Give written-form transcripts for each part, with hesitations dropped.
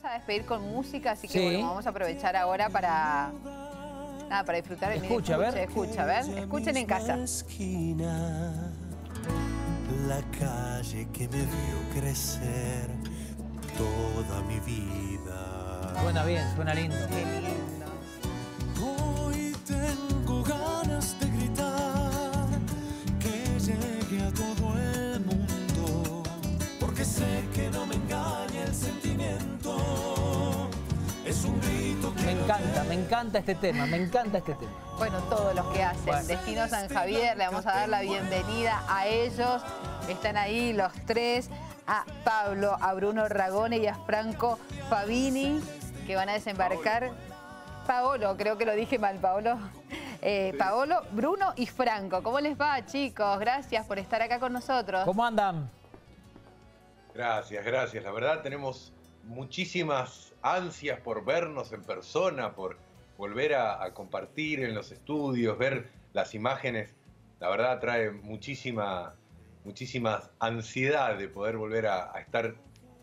vamos a despedir con música, así que bueno, vamos a aprovechar ahora para, nada, para disfrutar. Escucha, miren, escucha, a ver. Escuchen en casa. La calle que me vio crecer toda mi vida. Suena bien, suena lindo. Qué lindo. Hoy tengo ganas de gritar que llegue a todo el mundo, porque sé que no me engaña el sentimiento. Es un grito que... Me encanta este tema, me encanta este tema. Bueno, todos los que hacen Destino San Javier, le vamos a dar la bienvenida a ellos. Están ahí los tres, a Paolo, a Bruno Ragone y a Franco Favini, que van a desembarcar. Paolo, creo que lo dije mal, Paolo. Paolo, Bruno y Franco. ¿Cómo les va, chicos? Gracias por estar acá con nosotros. ¿Cómo andan? Gracias, gracias. La verdad tenemos muchísimas ansias por vernos en persona, por volver a compartir en los estudios, ver las imágenes. La verdad trae muchísima ansiedad de poder volver a estar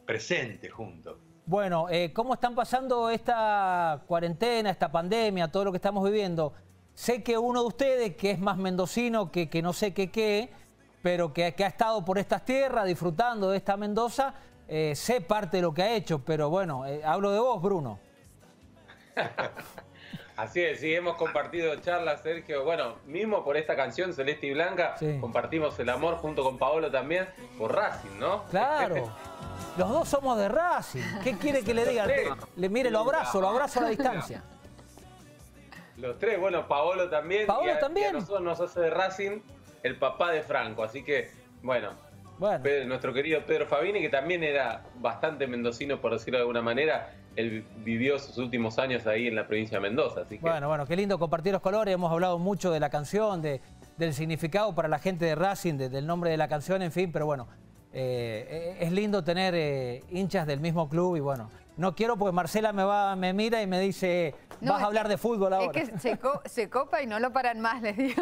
presentes juntos. Bueno, ¿cómo están pasando esta cuarentena, esta pandemia, todo lo que estamos viviendo? Sé que uno de ustedes, que es más mendocino que no sé qué, pero que ha estado por estas tierras disfrutando de esta Mendoza, sé parte de lo que ha hecho, pero bueno, hablo de vos, Bruno. Así es, sí, hemos compartido charlas, Sergio. Bueno, mismo por esta canción, Celeste y Blanca, compartimos el amor junto con Paolo también, por Racing, ¿no? Claro, los dos somos de Racing. ¿Qué quiere que le diga? Mire, lo abrazo a la distancia. Los tres, bueno, Paolo también. Paolo también. Y a nosotros nos hace de Racing el papá de Franco, así que, bueno... Bueno. Nuestro querido Pedro Fabini, que también era bastante mendocino, por decirlo de alguna manera, él vivió sus últimos años ahí en la provincia de Mendoza. Así que... Bueno, qué lindo compartir los colores. Hemos hablado mucho de la canción, del significado para la gente de Racing, del nombre de la canción, en fin, pero bueno, es lindo tener hinchas del mismo club y bueno... No quiero porque Marcela me mira y me dice, vas a hablar de fútbol ahora. Es que se copa y no lo paran más, les digo.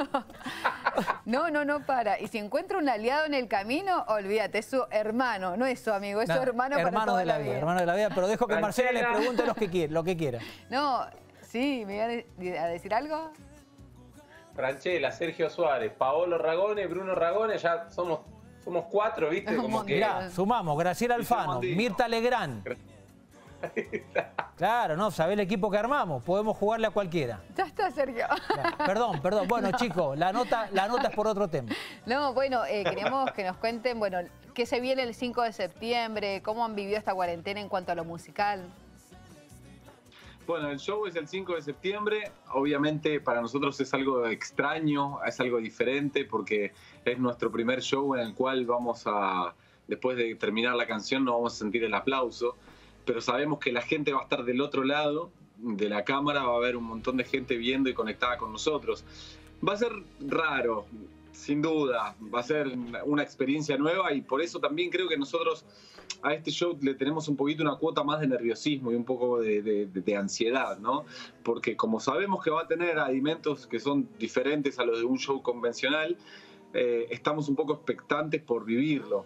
No para. Y si encuentra un aliado en el camino, olvídate, es su hermano, no es su amigo, es su hermano para toda la vida. Hermano de la vida, pero dejo que Marcela le pregunte lo que quiera. No, sí, ¿me iba a decir algo? Franchela, Sergio Suárez, Paolo Ragone, Bruno Ragone, ya somos cuatro, ¿viste? Como que... Mirá, sumamos, Graciela Alfano, Mirtha Legrand. Claro, no, sabés el equipo que armamos. Podemos jugarle a cualquiera. Ya está, Sergio. Claro, perdón. Bueno, chicos, la nota es por otro tema. No, bueno, queremos que nos cuenten, bueno, qué se viene el 5 de septiembre, cómo han vivido esta cuarentena en cuanto a lo musical. Bueno, el show es el 5 de septiembre. Obviamente para nosotros es algo extraño, es algo diferente, porque es nuestro primer show en el cual vamos a, después de terminar la canción, no vamos a sentir el aplauso. Pero sabemos que la gente va a estar del otro lado de la cámara, va a haber un montón de gente viendo y conectada con nosotros. Va a ser raro, sin duda, va a ser una experiencia nueva y por eso también creo que nosotros a este show le tenemos un poquito una cuota más de nerviosismo y un poco de ansiedad, ¿no? Porque como sabemos que va a tener alimentos que son diferentes a los de un show convencional, estamos un poco expectantes por vivirlo.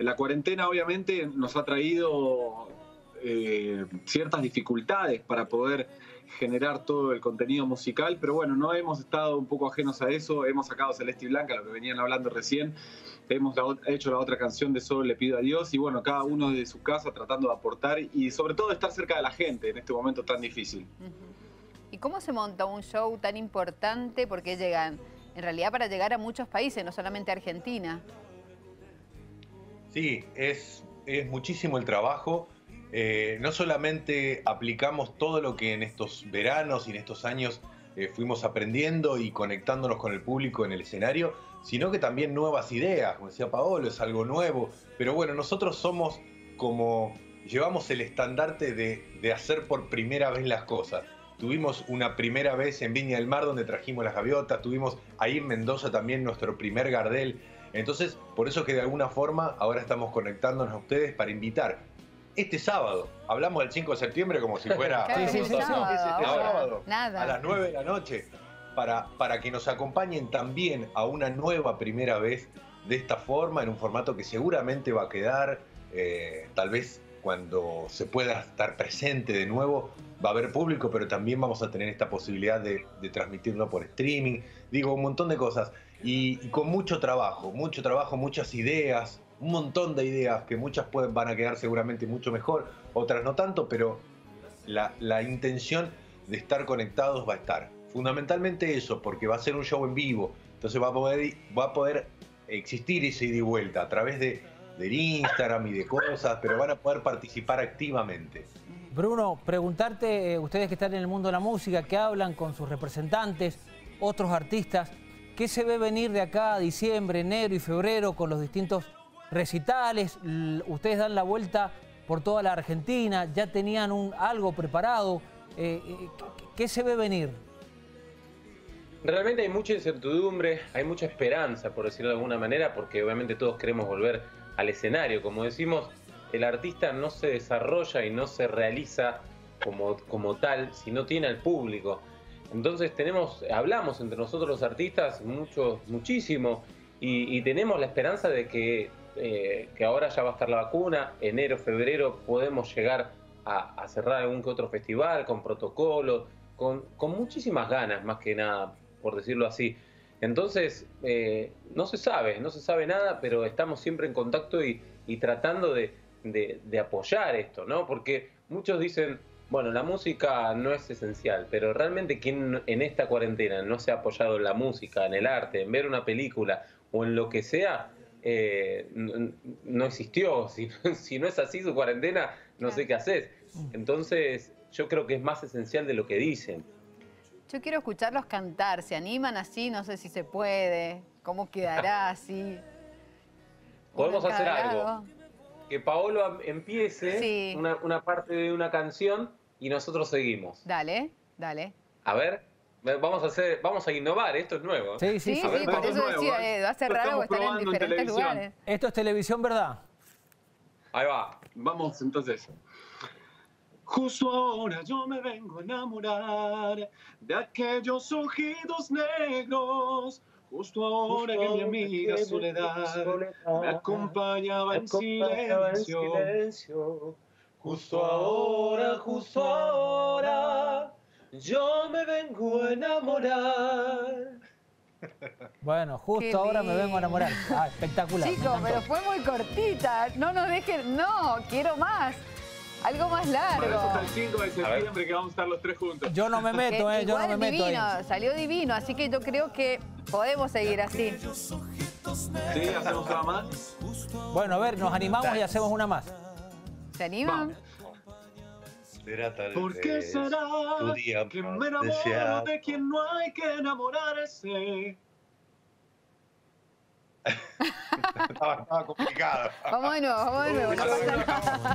La cuarentena obviamente nos ha traído... ciertas dificultades para poder generar todo el contenido musical, pero bueno, no hemos estado un poco ajenos a eso, hemos sacado Celeste y Blanca, lo que venían hablando recién, hemos hecho la otra canción de Solo le pido a Dios y bueno, cada uno de su casa tratando de aportar y sobre todo de estar cerca de la gente en este momento tan difícil. ¿Y cómo se monta un show tan importante? Porque llegan, en realidad para llegar a muchos países, no solamente a Argentina. Sí, es muchísimo el trabajo. No solamente aplicamos todo lo que en estos veranos y en estos años fuimos aprendiendo y conectándonos con el público en el escenario, sino que también nuevas ideas, como decía Paolo, es algo nuevo. Pero bueno, nosotros somos como, llevamos el estandarte de hacer por primera vez las cosas. Tuvimos una primera vez en Viña del Mar donde trajimos las gaviotas, tuvimos ahí en Mendoza también nuestro primer Gardel. Entonces, por eso es que de alguna forma ahora estamos conectándonos a ustedes para invitar. Este sábado, hablamos del 5 de septiembre como si fuera sábado, a las 9 de la noche, para que nos acompañen también a una nueva primera vez de esta forma, en un formato que seguramente va a quedar, tal vez cuando se pueda estar presente de nuevo, va a haber público, pero también vamos a tener esta posibilidad de transmitirlo por streaming. Digo, un montón de cosas. Y con mucho trabajo, muchas ideas, un montón de ideas, que muchas van a quedar seguramente mucho mejor, otras no tanto, pero la intención de estar conectados va a estar. Fundamentalmente eso, porque va a ser un show en vivo, entonces va a poder existir ese ida y vuelta a través del Instagram y de cosas, pero van a poder participar activamente. Bruno, preguntarte, ustedes que están en el mundo de la música, que hablan con sus representantes, otros artistas, ¿qué se ve venir de acá a diciembre, enero y febrero con los distintos recitales? Ustedes dan la vuelta por toda la Argentina, ya tenían algo preparado. ¿Qué se ve venir? Realmente hay mucha incertidumbre, hay mucha esperanza, por decirlo de alguna manera, porque obviamente todos queremos volver al escenario. Como decimos, el artista no se desarrolla y no se realiza como tal si no tiene al público. Entonces hablamos entre nosotros los artistas muchísimo y tenemos la esperanza de que ahora ya va a estar la vacuna, enero, febrero podemos llegar a cerrar algún que otro festival con protocolo, con muchísimas ganas más que nada, por decirlo así. Entonces no se sabe nada, pero estamos siempre en contacto y tratando de apoyar esto, ¿no? Porque muchos dicen, bueno, la música no es esencial, pero realmente quien en esta cuarentena no se ha apoyado en la música, en el arte, en ver una película o en lo que sea, no existió. Si no es así su cuarentena, no sé qué haces. Entonces yo creo que es más esencial de lo que dicen. Yo quiero escucharlos cantar, ¿se animan así? No sé si se puede, ¿cómo quedará así? Podemos hacer algo. Que Paolo empiece una parte de una canción y nosotros seguimos. Dale. A ver, vamos a innovar, esto es nuevo. Sí, ver, por eso decía, va a ser raro estar en diferentes lugares. Esto es televisión, ¿verdad? Ahí va. Vamos entonces. Justo ahora yo me vengo a enamorar de aquellos ojitos negros. Justo ahora que mi amiga Soledad me acompañaba en silencio. Justo ahora, yo me vengo a enamorar. Bueno, justo ahora me vengo a enamorar. Ah, espectacular. Chicos, pero fue muy cortita. No nos dejen, no, quiero más. Algo más largo. Para eso hasta el 5 de septiembre que vamos a estar los tres juntos. Yo no me meto, yo no me divino, meto ahí. Salió divino, así que yo creo que podemos seguir así. Sí, hacemos una más. Bueno, a ver, nos animamos y hacemos una más. ¿Se animan? ¿Por qué será que me enamoro de quien no hay que enamorarse? Estaba complicado. Vámonos. No pasa nada.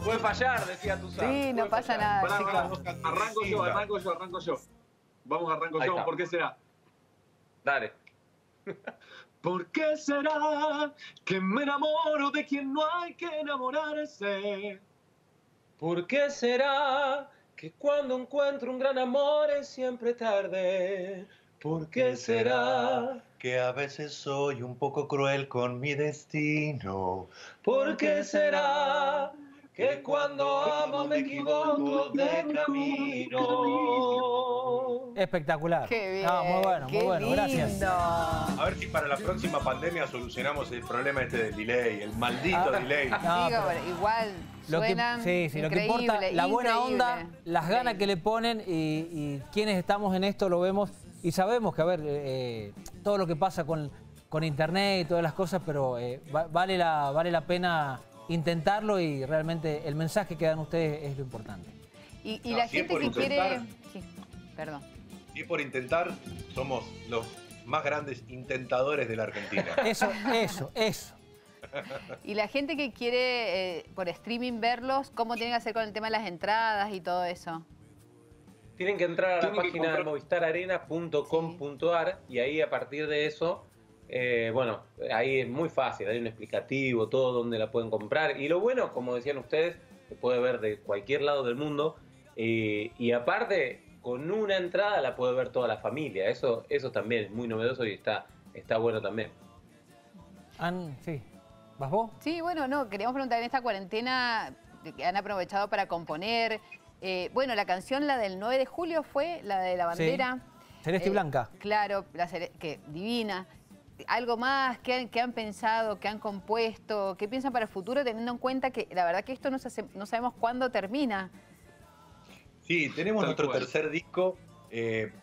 Puede fallar, decía tu Sara. Sí, no pasa nada. Arranco yo. Vamos, arranco yo. ¿Por qué será? Dale. ¿Por qué será que me enamoro de quien no hay que enamorarse? ¿Por qué será que cuando encuentro un gran amor es siempre tarde? ¿Por qué será que a veces soy un poco cruel con mi destino? ¿Por qué será que cuando amo me equivoco de camino? Espectacular. Qué bien. Ah, muy bueno, gracias. A ver si para la próxima pandemia solucionamos el problema este del delay, el maldito delay. No, digo, igual suenan lo que importa, la buena onda, las ganas que le ponen y quienes estamos en esto lo vemos y sabemos que, a ver, todo lo que pasa con internet y todas las cosas, pero vale la pena intentarlo y realmente el mensaje que dan ustedes es lo importante. Y no, la gente que quiere... Sí, perdón. Si es por intentar, somos los más grandes intentadores de la Argentina. Eso. Y la gente que quiere por streaming verlos, ¿cómo tienen que hacer con el tema de las entradas y todo eso? Tienen que entrar a la página de movistararena.com.ar y ahí a partir de eso... ahí es muy fácil, hay un explicativo, todo donde la pueden comprar. Y lo bueno, como decían ustedes, se puede ver de cualquier lado del mundo. Y aparte, con una entrada la puede ver toda la familia. Eso también es muy novedoso y está bueno también. ¿Vas vos? Sí, bueno, no, queríamos preguntar, en esta cuarentena han aprovechado para componer. Bueno, la canción, la del 9 de julio fue, la de la bandera. Sí. Celeste y Blanca. Claro, que divina. ¿Algo más? ¿Qué han pensado? ¿Qué han compuesto? ¿Qué piensan para el futuro? Teniendo en cuenta que la verdad que esto no sabemos cuándo termina. Sí, tenemos nuestro tercer disco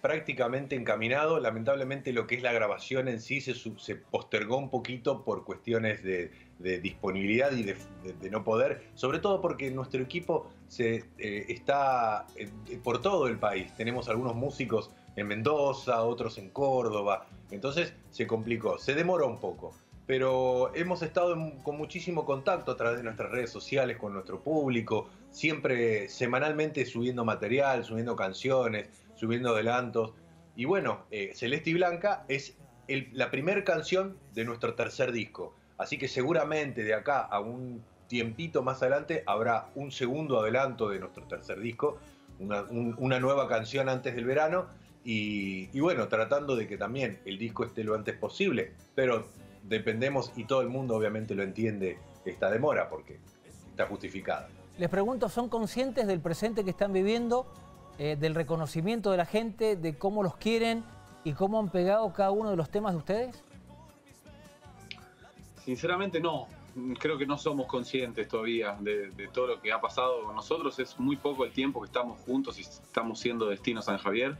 prácticamente encaminado. Lamentablemente lo que es la grabación en sí se postergó un poquito por cuestiones de disponibilidad y de no poder, sobre todo porque nuestro equipo está por todo el país. Tenemos algunos músicos en Mendoza, otros en Córdoba, entonces se complicó, se demoró un poco. Pero hemos estado con muchísimo contacto a través de nuestras redes sociales, con nuestro público, siempre semanalmente subiendo material, subiendo canciones, subiendo adelantos. Y bueno, Celeste y Blanca es la primera canción de nuestro tercer disco. Así que seguramente de acá a un tiempito más adelante habrá un segundo adelanto de nuestro tercer disco, una nueva canción antes del verano. Y bueno, tratando de que también el disco esté lo antes posible, pero dependemos, y todo el mundo obviamente lo entiende, esta demora, porque está justificada. Les pregunto, ¿son conscientes del presente que están viviendo, del reconocimiento de la gente, de cómo los quieren y cómo han pegado cada uno de los temas de ustedes? Sinceramente no, creo que no somos conscientes todavía de todo lo que ha pasado con nosotros. Es muy poco el tiempo que estamos juntos y estamos siendo Destino San Javier,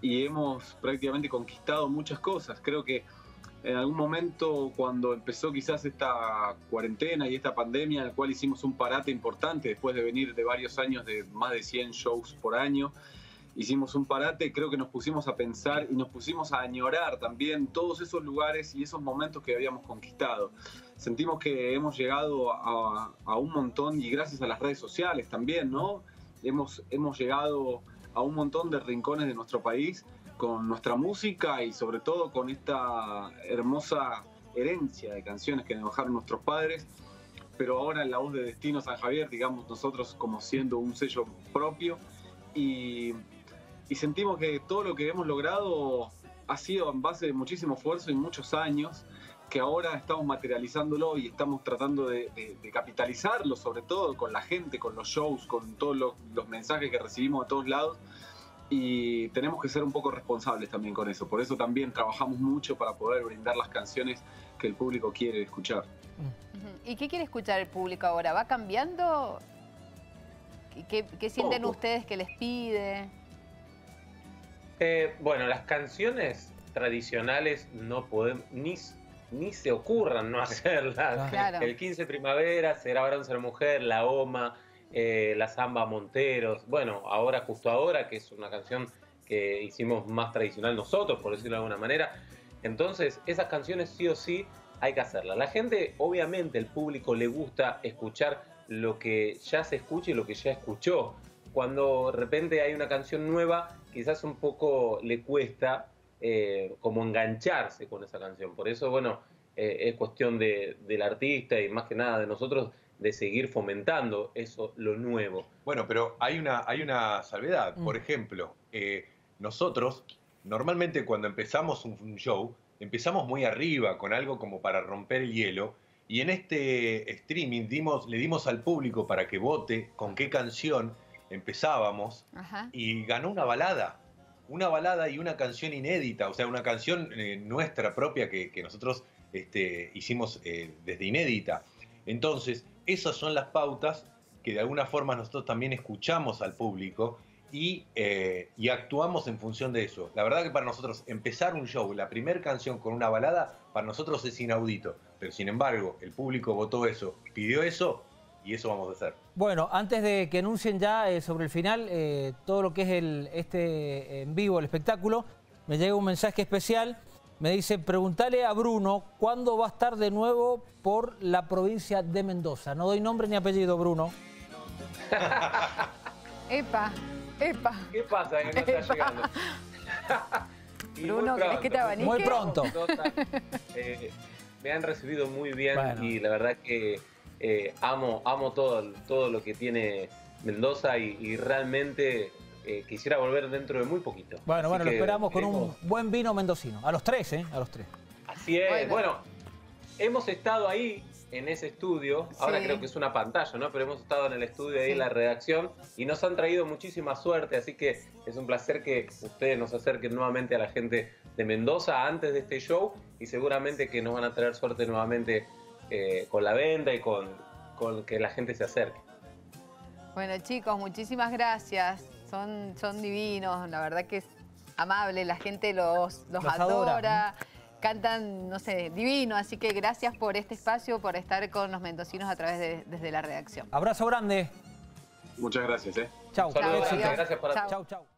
y hemos prácticamente conquistado muchas cosas. Creo que en algún momento, cuando empezó quizás esta cuarentena y esta pandemia, en la cual hicimos un parate importante, después de venir de varios años de más de 100 shows por año, hicimos un parate, creo que nos pusimos a pensar y nos pusimos a añorar también todos esos lugares y esos momentos que habíamos conquistado. Sentimos que hemos llegado a un montón, y gracias a las redes sociales también, ¿no? Hemos llegado a un montón de rincones de nuestro país, con nuestra música y sobre todo con esta hermosa herencia de canciones que nos dejaron nuestros padres, pero ahora en la voz de Destino San Javier, digamos nosotros como siendo un sello propio, y sentimos que todo lo que hemos logrado ha sido en base de muchísimo esfuerzo y muchos años, que ahora estamos materializándolo y estamos tratando de capitalizarlo, sobre todo con la gente, con los shows, con todos los mensajes que recibimos de todos lados. Y tenemos que ser un poco responsables también con eso. Por eso también trabajamos mucho para poder brindar las canciones que el público quiere escuchar. ¿Y qué quiere escuchar el público ahora? ¿Va cambiando? ¿Qué sienten ustedes que les pide? Bueno, las canciones tradicionales no podemos ni se ocurran no hacerlas. Claro. El 15 de primavera, Será Varón, Ser Mujer, La Oma, la Zamba Monteros, bueno, ahora, Justo Ahora, que es una canción que hicimos más tradicional nosotros, por decirlo de alguna manera. Entonces, esas canciones sí o sí hay que hacerlas. La gente, obviamente, el público le gusta escuchar lo que ya se escucha y lo que ya escuchó. Cuando de repente hay una canción nueva, quizás un poco le cuesta como engancharse con esa canción. Por eso, bueno, es cuestión del artista y más que nada de nosotros, de seguir fomentando eso, lo nuevo. Bueno, pero hay una salvedad. Por ejemplo, nosotros normalmente cuando empezamos un show, empezamos muy arriba con algo como para romper el hielo, y en este streaming le dimos al público para que vote con qué canción empezábamos. Ajá. Y ganó una balada y una canción inédita, o sea, una canción nuestra propia que nosotros hicimos desde inédita. Entonces, esas son las pautas que de alguna forma nosotros también escuchamos al público y actuamos en función de eso. La verdad que para nosotros empezar un show, la primera canción con una balada, para nosotros es inaudito. Pero sin embargo, el público votó eso, pidió eso, y eso vamos a hacer. Bueno, antes de que anuncien ya sobre el final todo lo que es este en vivo, el espectáculo, me llega un mensaje especial. Me dice, preguntale a Bruno cuándo va a estar de nuevo por la provincia de Mendoza. No doy nombre ni apellido, Bruno. Epa, epa. ¿Qué pasa que no está llegando? Bruno, ¿querés que te abanique? Muy pronto. Me han recibido muy bien, bueno, y la verdad que amo todo lo que tiene Mendoza y realmente... quisiera volver dentro de muy poquito. Bueno, así, bueno, lo esperamos con un buen vino mendocino. A los tres, ¿eh? A los tres. Así es. Bueno, hemos estado ahí en ese estudio, ahora creo que es una pantalla, ¿no? Pero hemos estado en el estudio ahí en la redacción y nos han traído muchísima suerte, así que es un placer que ustedes nos acerquen nuevamente a la gente de Mendoza antes de este show y seguramente que nos van a traer suerte nuevamente con la venta y con que la gente se acerque. Bueno, chicos, muchísimas gracias. Son divinos, la verdad que es amable, la gente los adora. Cantan, no sé, divino, así que gracias por este espacio, por estar con los mendocinos a través de desde la redacción. Abrazo grande. Muchas gracias. Chau. Saludos, gracias por... Chau.